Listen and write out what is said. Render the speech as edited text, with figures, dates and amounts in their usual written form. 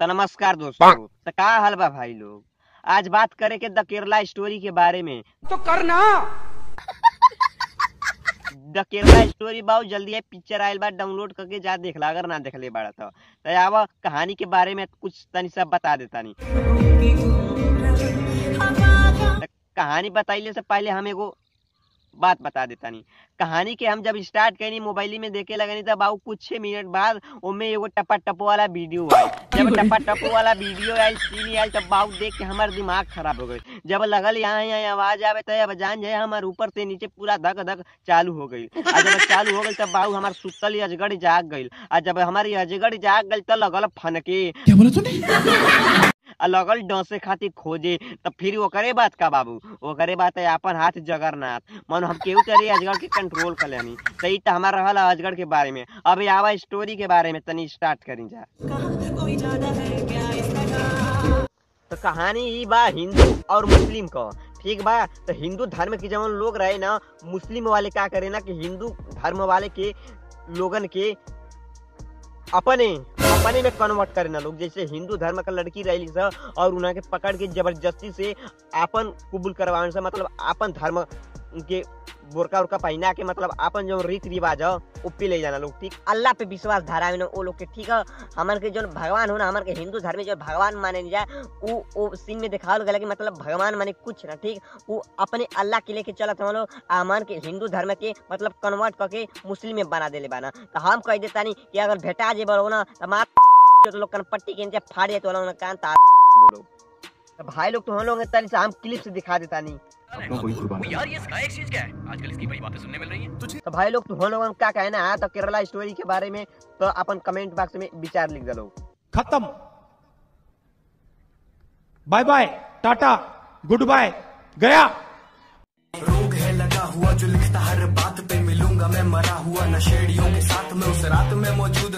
तो नमस्कार दोस्तों, तो का हाल बा भाई लोग। आज बात करे के द केरला स्टोरी के बारे में। तो करना द केरला स्टोरी बहुत जल्दी है, पिक्चर आयल बा, डाउनलोड करके जा देखला अगर ना देखले बाड़ा तो। अब कहानी के बारे में कुछ तनी सब बता देता नहीं। कहानी बताइले से पहले हम एगो बात बता देता नहीं। कहानी के हम जब स्टार्ट करी मोबाइल में देखे लगनी तब आउ कुछ मिनट बाद ओमे एगो टपा टपो वाला वीडियो आए। जब टपा टपो वाला वीडियो आए सीन आए तब बाउ देख के हमार दिमाग खराब हो गई। जब लगल यहाँ आवाज आवे तब जान जाए हमार ऊपर से नीचे पूरा धक धक चालू हो गई। और जब चालू हो गई तब बाउ हमार सुतल अजगढ़ जाग गई। और जब हमारी अजगढ़ जाग गई तब लगल फनके लगल डसे खातिर खोजे। तब फिर ओकरे बात का बाबू ओकरे बात है अपन हाथ जगरनाथ मन हम केहू करे अजगर के कंट्रोल कर लेनी। सही तो हमारा रहल अजगर के बारे में। अब आवा स्टोरी के बारे में तनी स्टार्ट करी जा। तो कहानी ही बा हिंदू और मुस्लिम का, ठीक बा। तो हिंदू धर्म के जवन लोग रहे ना, मुस्लिम वाले क्या करे ना कि हिंदू धर्म वाले के लोगन के अपने अपने में कन्वर्ट करे ना लोग। जैसे हिंदू धर्म का लड़की रही और उन्हें के पकड़ के जबरदस्ती से अपन कबूल करवाने से मतलब अपन धर्म के बोरका उरका पहना के मतलब अपन जो रीति रिवाज है वो पे ले जाना लोग, ठीक। अल्लाह पे विश्वास धारा में ना वो लोग के, ठीक है। हमार के जो भगवान हो ना, हमार के हिंदू धर्म में जो भगवान माने जाए वो सीन में दिखावल गया कि मतलब भगवान माने कुछ ना, ठीक। वो अपने अल्लाह के लेके चलत हम लोग हमार के हिंदू धर्म के मतलब कन्वर्ट करके मुस्लिम में बना देले बाना। तो हम कह देता नहीं कि अगर भेटा जे बो ना तो लोग कनपट्टी के नीचे फाड़े तो वाला कान लोग। भाई लोग तो हम लोग हम क्लिप्स दिखा देता नहीं यार, ये एक चीज क्या है आजकल इसकी बड़ी बातें सुनने मिल रही हैं। तो भाई लोग तो हम लोग क्या कहना है तो केरला स्टोरी के बारे में तो अपन कमेंट बॉक्स में विचार लिख दो। खत्म, bye bye, tata, good bye, गया। रोग है लगा हुआ जो लिखता हर बात पे, मिलूंगा मैं मरा हुआ नशेड़ियों के साथ में उस रात में मौजूद।